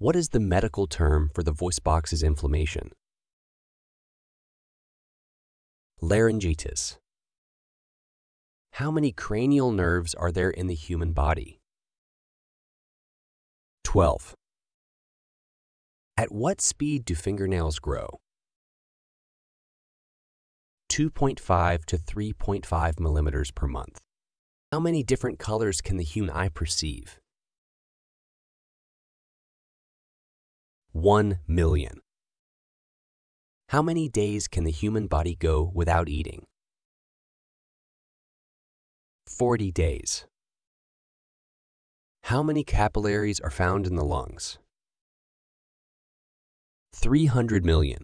What is the medical term for the voice box's inflammation? Laryngitis. How many cranial nerves are there in the human body? 12. At what speed do fingernails grow? 2.5 to 3.5 millimeters per month. How many different colors can the human eye perceive? 1,000,000. How many days can the human body go without eating? 40 days. How many capillaries are found in the lungs? 300 million.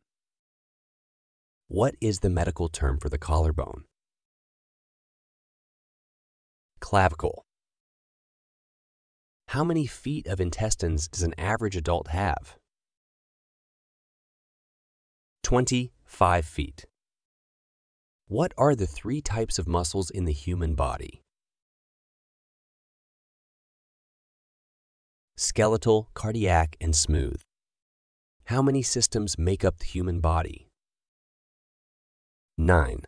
What is the medical term for the collarbone? Clavicle. How many feet of intestines does an average adult have? 25 feet. What are the three types of muscles in the human body? Skeletal, cardiac, and smooth. How many systems make up the human body? 9.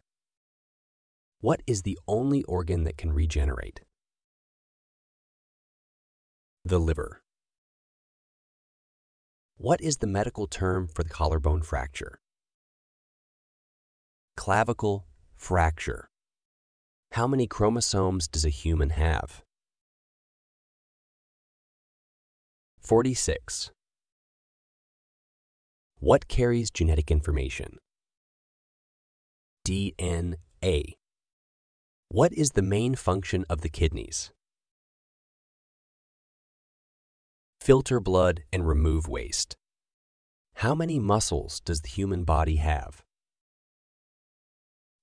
What is the only organ that can regenerate? The liver. What is the medical term for the collarbone fracture? Clavicle fracture. How many chromosomes does a human have? 46. What carries genetic information? DNA. What is the main function of the kidneys? Filter blood and remove waste. How many muscles does the human body have?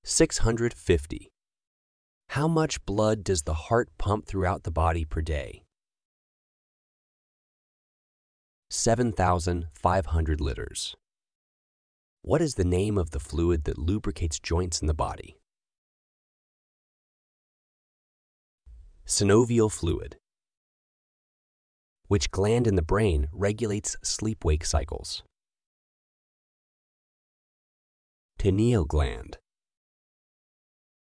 650. How much blood does the heart pump throughout the body per day? 7,500 liters. What is the name of the fluid that lubricates joints in the body? Synovial fluid. Which gland in the brain regulates sleep-wake cycles? Pineal gland.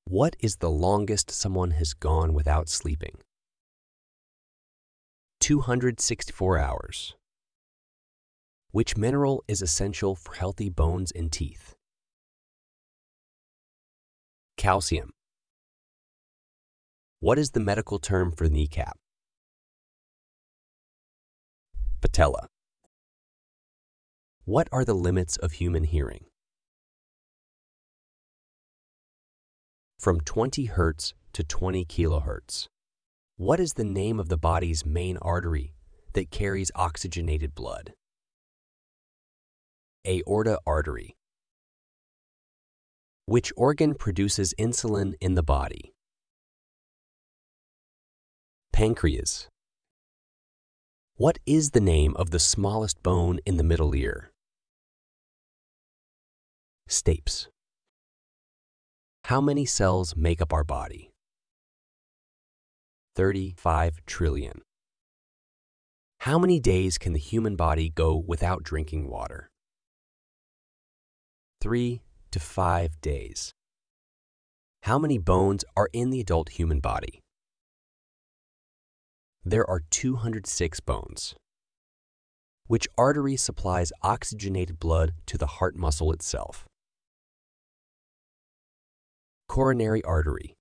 What is the longest someone has gone without sleeping? 264 hours. Which mineral is essential for healthy bones and teeth? Calcium. What is the medical term for kneecap? Patella. What are the limits of human hearing? From 20 Hz to 20 kHz. What is the name of the body's main artery that carries oxygenated blood? Aorta artery. Which organ produces insulin in the body? Pancreas. What is the name of the smallest bone in the middle ear? Stapes. How many cells make up our body? 35 trillion. How many days can the human body go without drinking water? 3 to 5 days. How many bones are in the adult human body? There are 206 bones. Which artery supplies oxygenated blood to the heart muscle itself? Coronary artery.